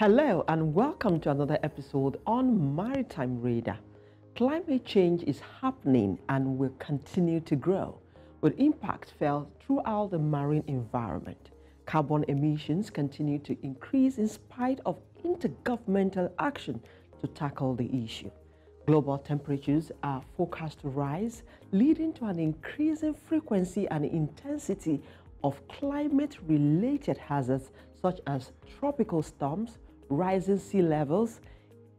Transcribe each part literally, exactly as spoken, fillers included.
Hello and welcome to another episode on Maritime Radar. Climate change is happening and will continue to grow, with impacts felt throughout the marine environment. Carbon emissions continue to increase in spite of intergovernmental action to tackle the issue. Global temperatures are forecast to rise, leading to an increasing frequency and intensity of climate-related hazards such as tropical storms, rising sea levels,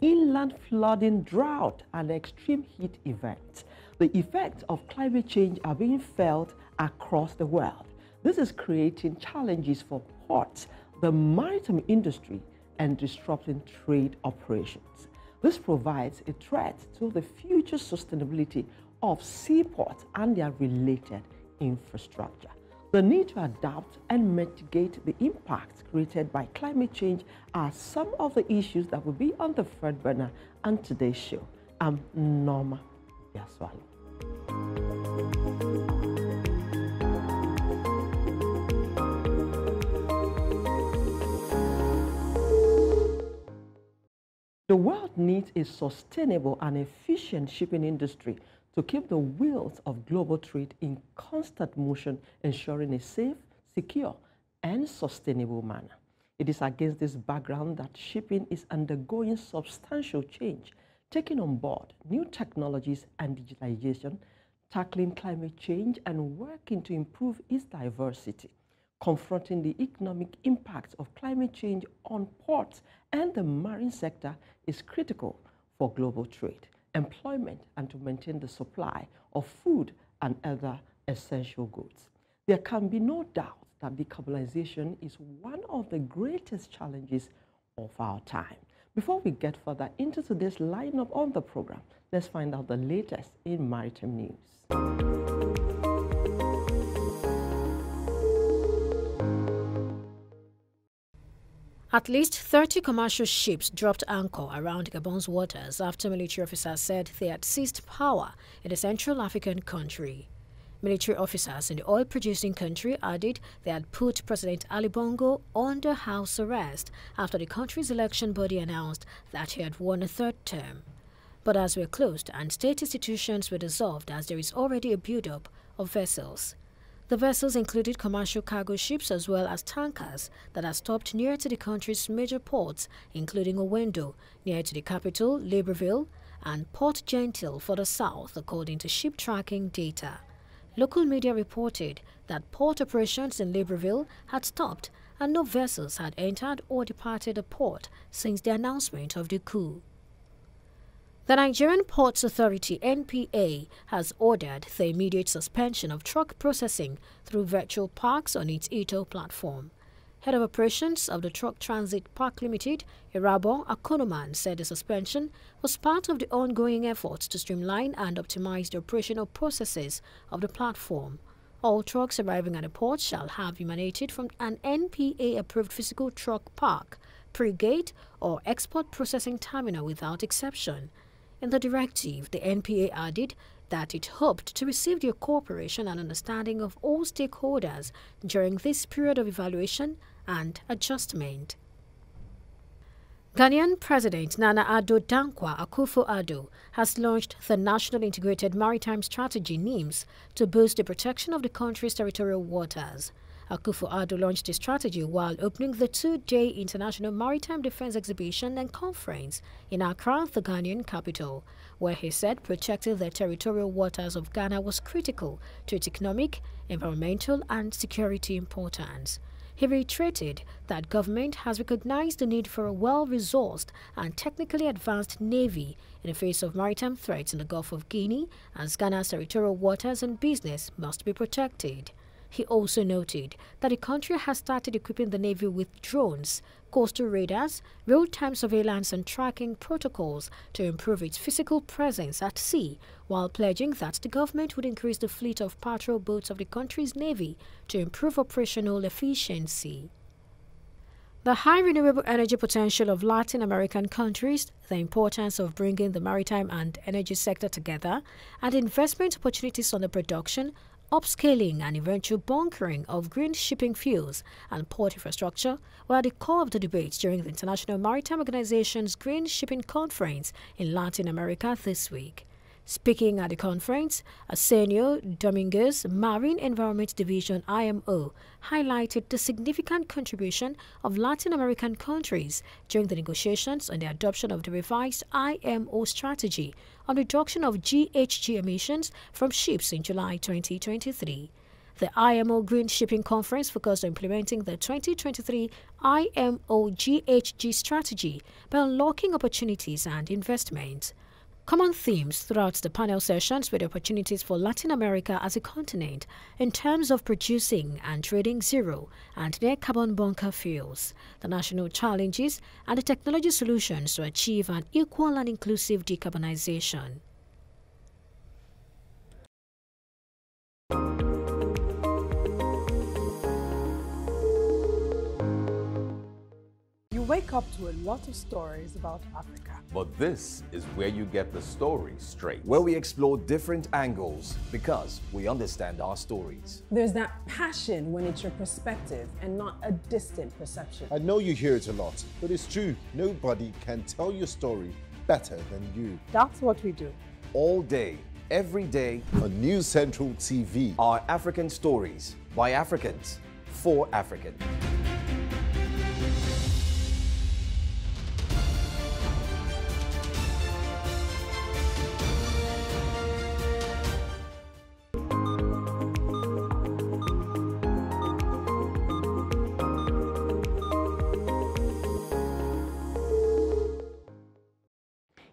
inland flooding, drought, and extreme heat events. The effects of climate change are being felt across the world. This is creating challenges for ports, the maritime industry, and disrupting trade operations. This provides a threat to the future sustainability of seaports and their related infrastructure. The need to adapt and mitigate the impacts created by climate change are some of the issues that will be on the front burner on today's show. I'm Norma Yaswali. The world needs a sustainable and efficient shipping industry to keep the wheels of global trade in constant motion, ensuring a safe, secure, and sustainable manner. It is against this background that shipping is undergoing substantial change, taking on board new technologies and digitalization, tackling climate change, and working to improve its diversity. Confronting the economic impacts of climate change on ports and the marine sector is critical for global trade, employment, and to maintain the supply of food and other essential goods. There can be no doubt that decarbonization is one of the greatest challenges of our time. Before we get further into today's lineup on the program, let's find out the latest in maritime news. At least thirty commercial ships dropped anchor around Gabon's waters after military officers said they had seized power in the Central African country. Military officers in the oil-producing country added they had put President Ali Bongo under house arrest after the country's election body announced that he had won a third term. But as were closed and state institutions were dissolved, as there is already a build-up of vessels. The vessels included commercial cargo ships as well as tankers that are stopped near to the country's major ports, including Owendo, near to the capital, Libreville, and Port Gentil further south, according to ship tracking data. Local media reported that port operations in Libreville had stopped and no vessels had entered or departed the port since the announcement of the coup. The Nigerian Ports Authority N P A has ordered the immediate suspension of truck processing through virtual parks on its Ito platform. Head of Operations of the Truck Transit Park Limited, Irabo Akonoman, said the suspension was part of the ongoing efforts to streamline and optimize the operational processes of the platform. All trucks arriving at the port shall have emanated from an N P A-approved physical truck park, pre-gate or export processing terminal without exception. In the directive, the N P A added that it hoped to receive the cooperation and understanding of all stakeholders during this period of evaluation and adjustment. Ghanaian President Nana Addo Dankwa Akufo Addo has launched the National Integrated Maritime Strategy (NIMS) to boost the protection of the country's territorial waters. Akufo-Addo launched his strategy while opening the two-day International Maritime Defense Exhibition and Conference in Accra, the Ghanaian capital, where he said protecting the territorial waters of Ghana was critical to its economic, environmental and security importance. He reiterated that government has recognized the need for a well-resourced and technically advanced navy in the face of maritime threats in the Gulf of Guinea, as Ghana's territorial waters and business must be protected. He also noted that the country has started equipping the Navy with drones, coastal radars, real-time surveillance and tracking protocols to improve its physical presence at sea, while pledging that the government would increase the fleet of patrol boats of the country's Navy to improve operational efficiency. The high renewable energy potential of Latin American countries, the importance of bringing the maritime and energy sector together, and investment opportunities on the production upscaling and eventual bunkering of green shipping fuels and port infrastructure were at the core of the debate during the International Maritime Organization's Green Shipping Conference in Latin America this week. Speaking at the conference, Asenio Dominguez, Marine Environment Division I M O, highlighted the significant contribution of Latin American countries during the negotiations on the adoption of the revised I M O strategy on reduction of G H G emissions from ships in July twenty twenty-three. The I M O Green Shipping Conference focused on implementing the twenty twenty-three I M O G H G strategy by unlocking opportunities and investment. Common themes throughout the panel sessions were the opportunities for Latin America as a continent in terms of producing and trading zero and near-carbon bunker fuels, the national challenges and the technology solutions to achieve an equal and inclusive decarbonization. Wake up to a lot of stories about Africa. But this is where you get the story straight. Where we explore different angles because we understand our stories. There's that passion when it's your perspective and not a distant perception. I know you hear it a lot, but it's true. Nobody can tell your story better than you. That's what we do. All day, every day on News Central T V. Our African stories by Africans for Africans.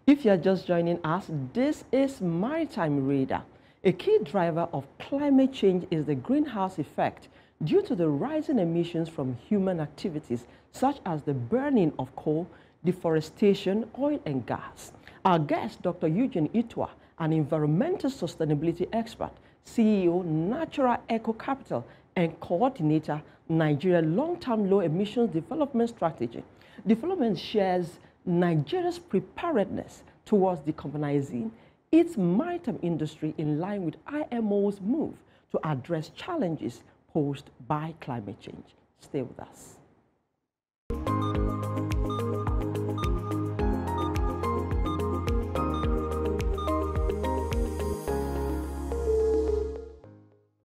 If you are just joining us, this is Maritime Radar. A key driver of climate change is the greenhouse effect due to the rising emissions from human activities such as the burning of coal, deforestation, oil and gas. Our guest, Doctor Eugene Itua, an environmental sustainability expert, C E O, Natural Eco Capital, and coordinator, Nigeria Long-Term Low Emissions Development Strategy. Development shares Nigeria's preparedness towards decarbonizing its maritime industry in line with I M O's move to address challenges posed by climate change. Stay with us.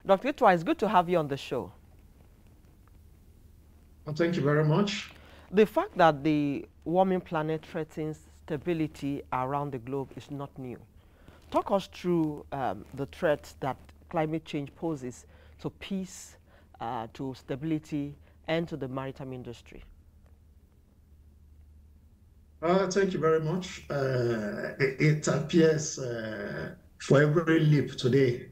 Doctor Itua, it's good to have you on the show. Well, thank you very much. The fact that the warming planet threatens stability around the globe is not new. Talk us through um, the threats that climate change poses to peace, uh, to stability, and to the maritime industry. Uh, thank you very much. Uh, it, it appears uh, for every leap today,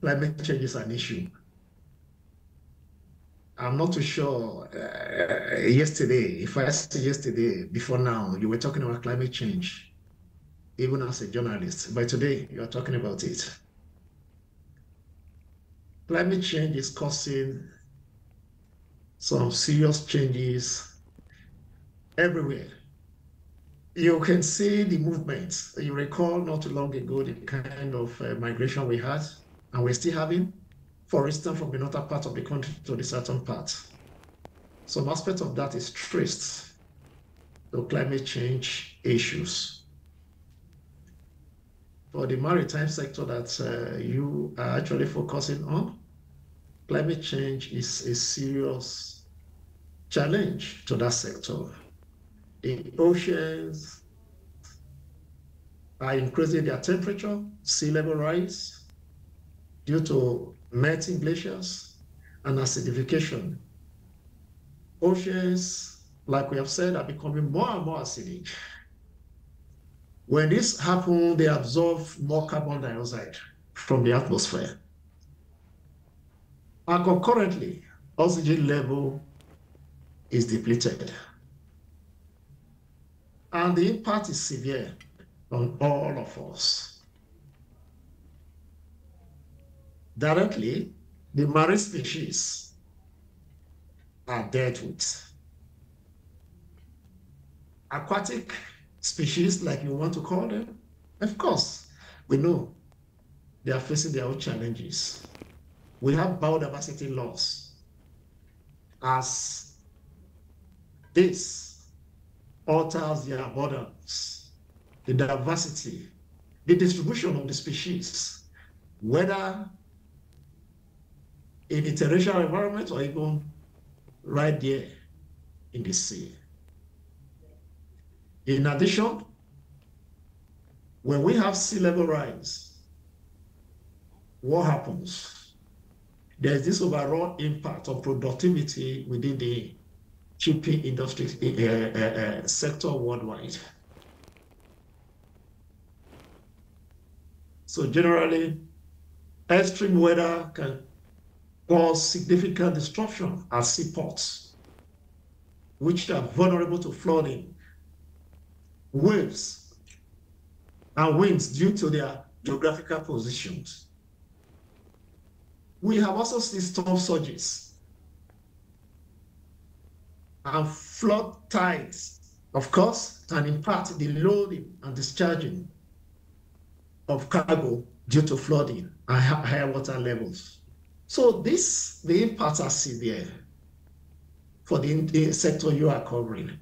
climate change is an issue. I'm not too sure uh, yesterday, if I asked yesterday, before now, you were talking about climate change, even as a journalist, but today you are talking about it. Climate change is causing some serious changes everywhere. You can see the movements. You recall not too long ago the kind of uh, migration we had and we're still having. For instance, from the northern part of the country to the southern part. Some aspect of that is traced to climate change issues. For the maritime sector that uh, you are actually focusing on, climate change is a serious challenge to that sector. The oceans are increasing their temperature, sea level rise due to melting glaciers and acidification. Oceans, like we have said, are becoming more and more acidic. When this happens, they absorb more carbon dioxide from the atmosphere. And concurrently, oxygen level is depleted. And the impact is severe on all of us. Directly, the marine species are dealt with. Aquatic species, like you want to call them, of course, we know they are facing their own challenges. We have biodiversity loss as this alters their abundance, the diversity, the distribution of the species, whether in the terrestrial environment or even right there in the sea. In addition, when we have sea level rise, what happens? There's this overall impact on productivity within the shipping industry uh, uh, uh, sector worldwide. So generally, extreme weather can cause significant disruption at seaports, which are vulnerable to flooding, waves, and winds due to their geographical positions. We have also seen storm surges and flood tides, of course, can impact the loading and discharging of cargo due to flooding and higher water levels. So this, the impacts are severe for the, the sector you are covering,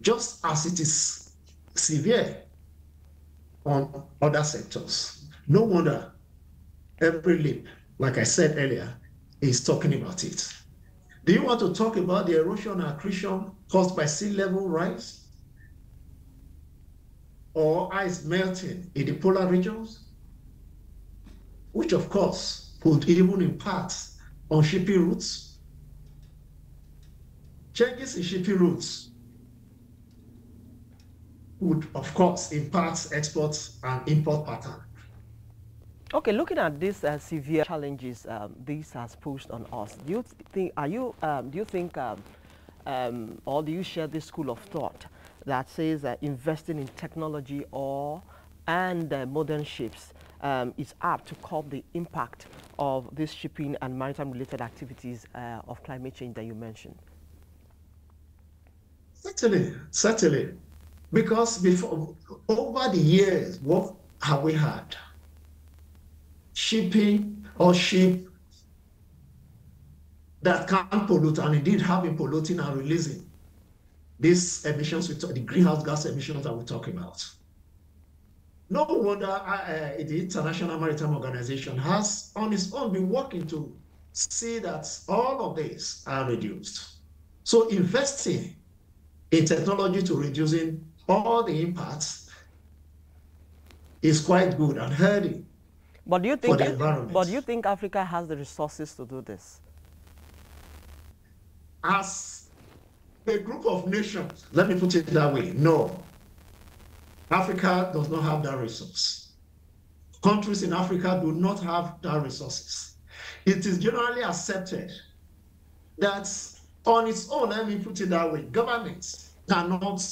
just as it is severe on other sectors. No wonder every leap, like I said earlier, is talking about it. Do you want to talk about the erosion and accretion caused by sea level rise? Or ice melting in the polar regions, which of course could even impact on shipping routes. Changes in shipping routes would of course impact export and import pattern. Okay, looking at these uh, severe challenges um, this has posed on us, do you think? Are you? Um, do you think? Um, um, or do you share this school of thought that says that uh, investing in technology or and uh, modern ships um, is apt to curb the impact of these shipping and maritime related activities uh, of climate change that you mentioned? Certainly, certainly. Because before, over the years, what have we had? Shipping or ship that can pollute and indeed have been polluting and releasing these emissions, we talk, the greenhouse gas emissions that we're talking about. No wonder uh, the International Maritime Organization has on its own been working to see that all of these are reduced. So investing in technology to reducing all the impacts is quite good and healthy for the environment. But do you think Africa has the resources to do this? As a group of nations, let me put it that way, no. Africa does not have that resource. Countries in Africa do not have that resources. It is generally accepted that on its own, let me put it that way, governments cannot,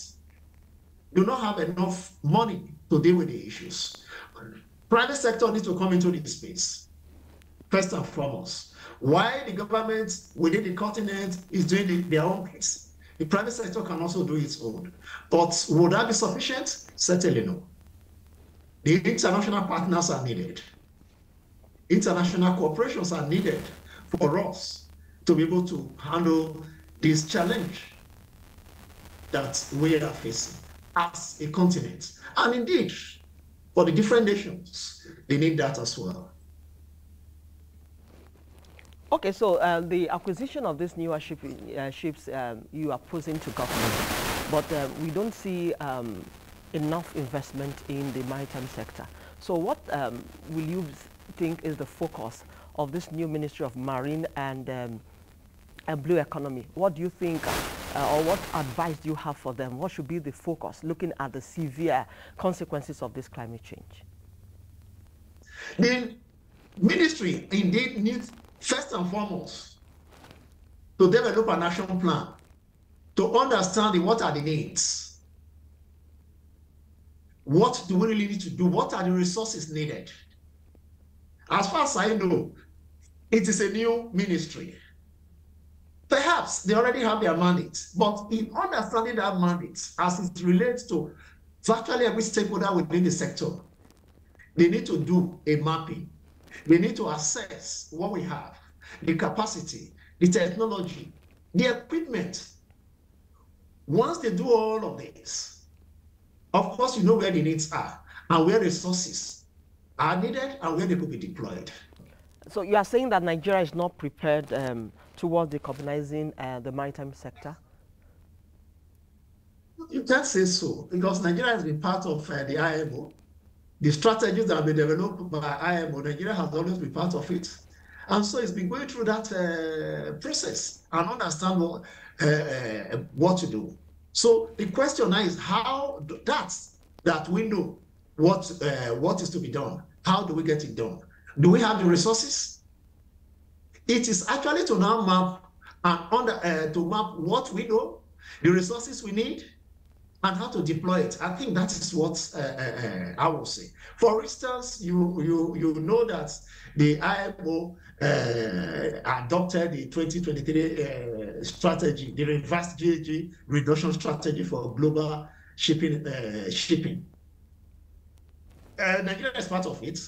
do not have enough money to deal with the issues. Private sector needs to come into this space, first and foremost. While the government within the continent is doing the, their own things, the private sector can also do its own. But would that be sufficient? Certainly no. The international partners are needed. International corporations are needed for us to be able to handle this challenge that we are facing as a continent. And indeed, for the different nations, they need that as well. Okay, so uh, the acquisition of these newer ship, uh, ships um, you are posing to government, but uh, we don't see um, enough investment in the maritime sector. So what um, will you think is the focus of this new Ministry of Marine and, um, and Blue Economy? What do you think, uh, or what advice do you have for them? What should be the focus looking at the severe consequences of this climate change? The ministry indeed needs, first and foremost, to develop a national plan, to understand what are the needs. What do we really need to do? What are the resources needed? As far as I know, it is a new ministry. Perhaps they already have their mandate, but in understanding that mandate as it relates to virtually every stakeholder within the sector, they need to do a mapping They need to assess what we have, the capacity, the technology, the equipment. Once they do all of this, of course, you know where the needs are and where resources are needed and where they could be deployed. So you are saying that Nigeria is not prepared um, towards decarbonizing uh, the maritime sector? You can't say so, because Nigeria has been part of uh, the I M O. The strategies that have been developed by I M O, Nigeria has always been part of it. And so it's been going through that uh, process and understand what, uh, what to do. So the question now is how do, that's that we know what, uh, what is to be done. How do we get it done? Do we have the resources? It is actually to now map and under, uh, to map what we know, the resources we need, and how to deploy it. I think that is what uh, uh, I will say. For instance, you you you know that the I M O uh, adopted the twenty twenty-three uh, strategy, the revised G H G reduction strategy for global shipping. Uh, shipping. Uh, Nigeria is part of it.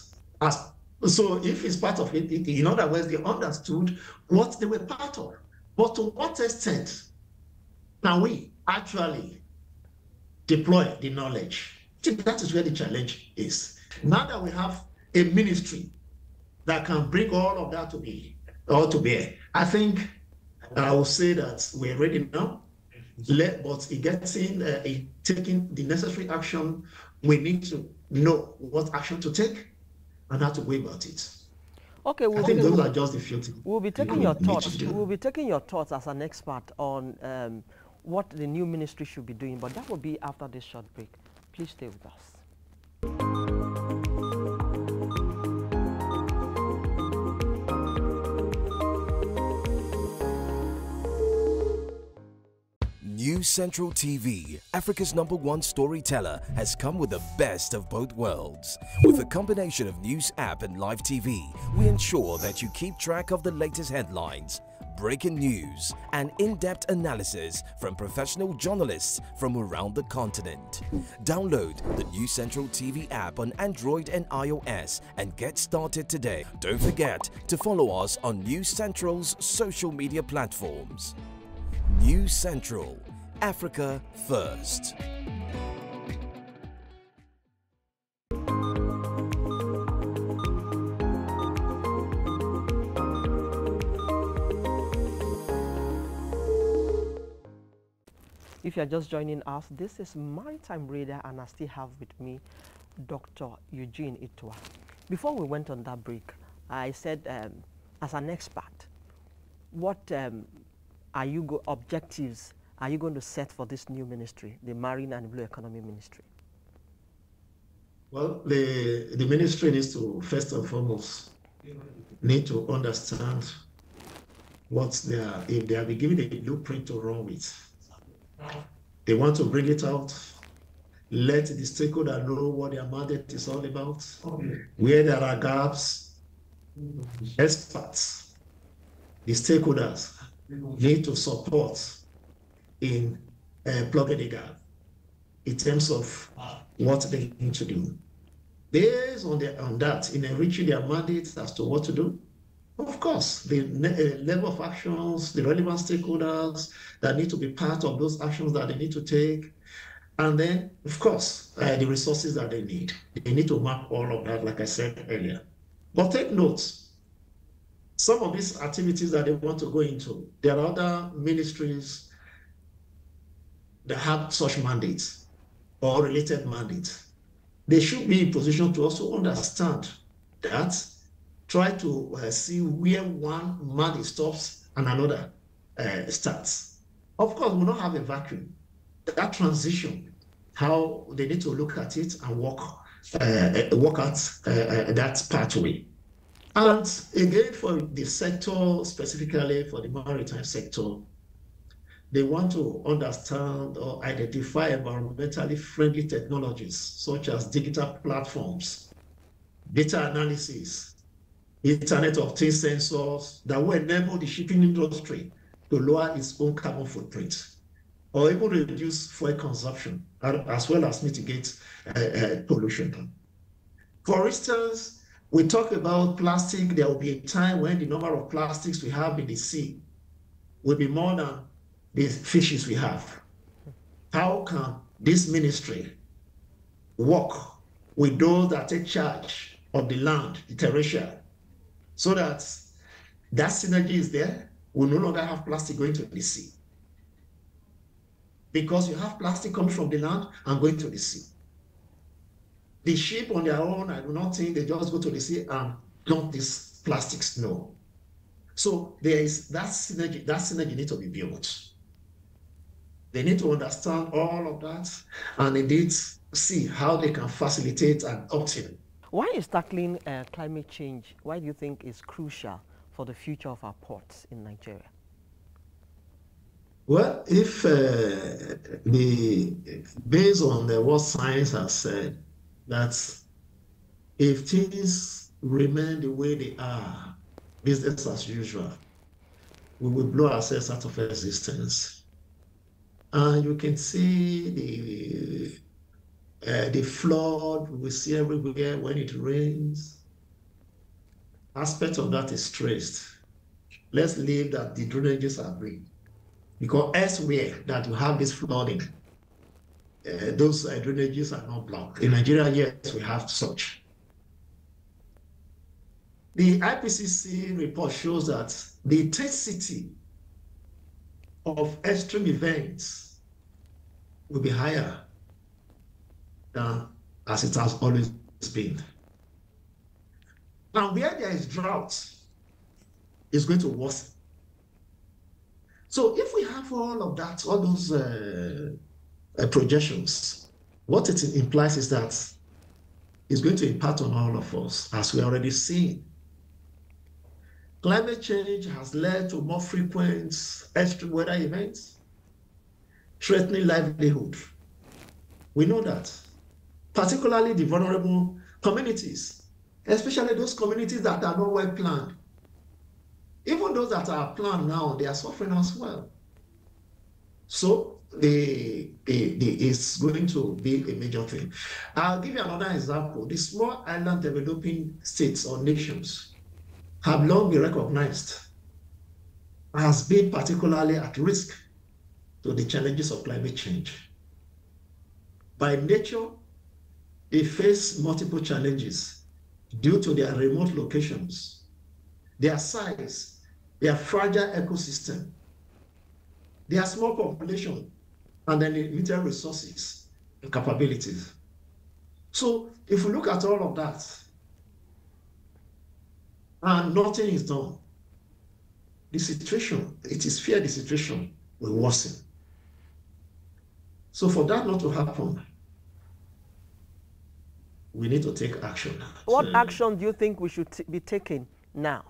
As, so if it's part of it, it, in other words, they understood what they were part of. But to what extent can we actually deploy the knowledge? I think that is where the challenge is. Now that we have a ministry that can bring all of that to be all to bear, I think I will say that we're ready now. Let, but in getting, uh, in taking the necessary action, we need to know what action to take and how to go about it. Okay, we'll, I think okay, those we'll, are just the few things. We'll be taking your thoughts. We'll be taking your thoughts as an expert on. Um, what the new ministry should be doing, but that will be after this short break. Please stay with us. News Central T V, Africa's number one storyteller, has come with the best of both worlds. With a combination of news app and live T V, we ensure that you keep track of the latest headlines, breaking news and in-depth analysis from professional journalists from around the continent. Download the News Central T V app on Android and iOS and get started today. Don't forget to follow us on News Central's social media platforms. News Central, Africa First. If you are just joining us, this is Maritime Radar, and I still have with me Doctor Eugene Itua. Before we went on that break, I said, um, as an expert, what um, are you go objectives are you going to set for this new ministry, the Marine and Blue Economy Ministry? Well, the the ministry needs to first and foremost need to understand what they are. If they have been given a blueprint to run with, they want to bring it out. Let the stakeholder know what their mandate is all about, okay, where there are gaps. Experts, the stakeholders need to support in uh, plugging the gap in terms of what they need to do. Based on, the, on that, in enriching their mandates as to what to do, of course, the level of actions, the relevant stakeholders that need to be part of those actions that they need to take, and then, of course, uh, the resources that they need. They need to map all of that, like I said earlier. But take note, some of these activities that they want to go into, there are other ministries that have such mandates or related mandates. They should be in position to also understand that, try to uh, see where one mandate stops and another uh, starts. Of course, we don't have a vacuum. That transition, how they need to look at it and work, uh, work at uh, that pathway. And again, for the sector, specifically for the maritime sector, they want to understand or identify environmentally friendly technologies, such as digital platforms, data analysis, Internet of Things sensors that will enable the shipping industry to lower its own carbon footprint, or even reduce fuel consumption, as well as mitigate uh, uh, pollution. For instance, We talk about plastic. There will be a time when the number of plastics we have in the sea will be more than the fishes we have. How can this ministry work with those that take charge of the land, the terrestrial, so that that synergy is there? We'll no longer have plastic going to the sea, because you have plastic coming from the land and going to the sea. The ship on their own, I do not think they just go to the sea and dump these plastics, no. So there is that synergy, that synergy needs to be built. They need to understand all of that and indeed see how they can facilitate and obtain. Why is tackling uh, climate change, why do you think is crucial for the future of our ports in Nigeria? Well, if uh, the, based on the, what science has said, that if things remain the way they are, business as usual, we will blow ourselves out of existence. And you can see the uh, the flood we see everywhere when it rains. Aspect of that is traced. Let's leave that the drainages are big, because elsewhere that we have this flooding, uh, those uh, drainages are not blocked. In Nigeria, yes, we have such. The I P C C report shows that the intensity of extreme events will be higher than as it has always been. Now, where there is drought, it's going to worsen. So if we have all of that, all those uh, uh, projections, what it implies is that it's going to impact on all of us, as we are already seeing. Climate change has led to more frequent extreme weather events, threatening livelihood. We know that, particularly the vulnerable communities, especially those communities that are not well planned. Even those that are planned now, they are suffering as well. So they, they, they, it's going to be a major thing. I'll give you another example. The small island developing states or nations have long been recognized as being particularly at risk to the challenges of climate change. By nature, they face multiple challenges due to their remote locations, their size, their fragile ecosystem, their small population, and their limited resources and capabilities. So if we look at all of that, and nothing is done, the situation, it is fear the situation will worsen. So for that not to happen, we need to take action. What so, action do you think we should be taking now?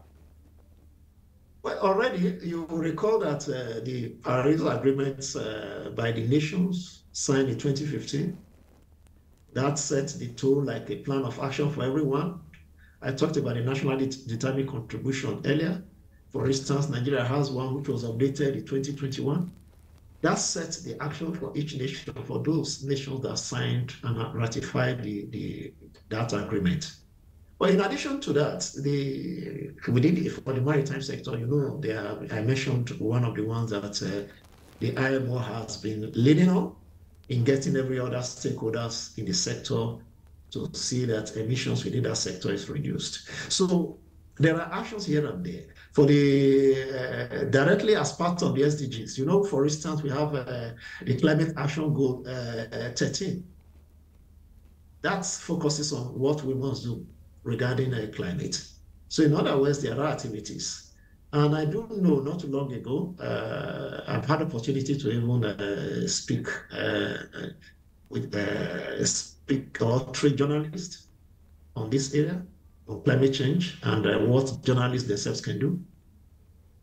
Well, already you recall that uh, the Paris Agreement uh, by the nations signed in twenty fifteen, that set the tone like a plan of action for everyone. I talked about the nationally determined contribution earlier. For instance, Nigeria has one which was updated in twenty twenty-one. That sets the action for each nation, for those nations that signed and ratified the, the, that agreement. But in addition to that, the, within the, for the maritime sector, you know, they are, I mentioned one of the ones that uh, the I M O has been leading on in getting every other stakeholders in the sector to see that emissions within that sector is reduced. So there are actions here and there. For the, uh, directly as part of the S D Gs, you know, for instance, we have uh, the Climate Action Goal uh, thirteen. That focuses on what we must do regarding uh, climate. So in other words, there are activities. And I do know not too long ago, uh, I've had opportunity to even uh, speak uh, with uh, speak or three journalists on this area of climate change and uh, what journalists themselves can do.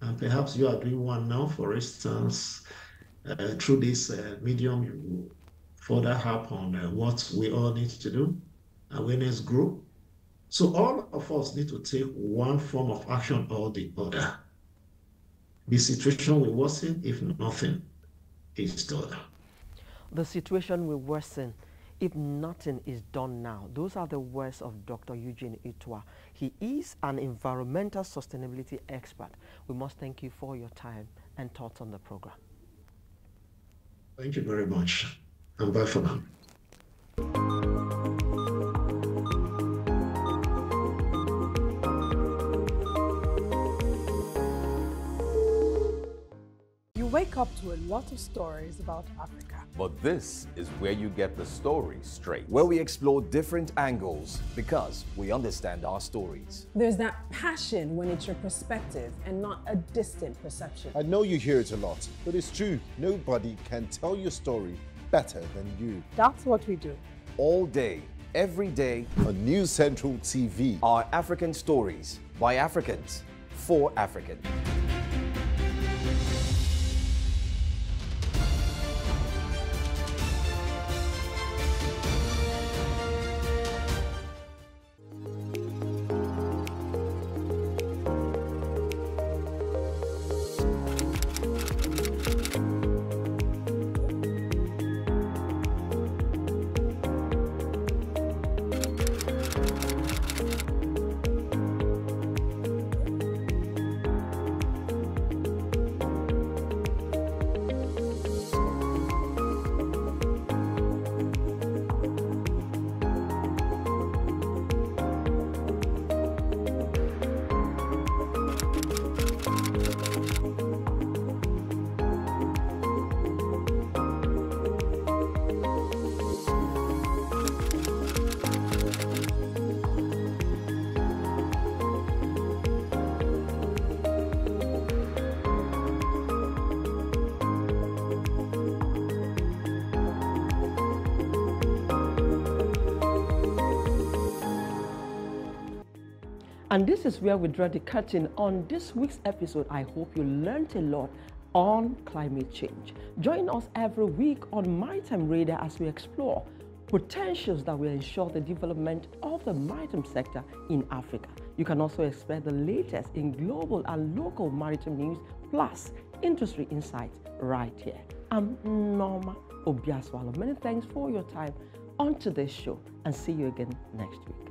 And perhaps you are doing one now, for instance, uh, through this uh, medium, you further help on uh, what we all need to do, awareness group. So all of us need to take one form of action or the other. The situation will worsen if nothing is done. The situation will worsen if nothing is done now. Those are the words of Doctor Eugene Itua. He is an environmental sustainability expert. We must thank you for your time and thoughts on the program. Thank you very much, and bye for now. Wake up to a lot of stories about Africa. But this is where you get the story straight. Where we explore different angles because we understand our stories. There's that passion when it's your perspective and not a distant perception. I know you hear it a lot, but it's true. Nobody can tell your story better than you. That's what we do. All day, every day on News Central T V. Our African stories by Africans for Africans. And this is where we draw the curtain on this week's episode. I hope you learned a lot on climate change. Join us every week on Maritime Radar as we explore potentials that will ensure the development of the maritime sector in Africa. You can also expect the latest in global and local maritime news, plus industry insights right here. I'm Nneoma Obi-Asualo. Many thanks for your time on today's show, and see you again next week.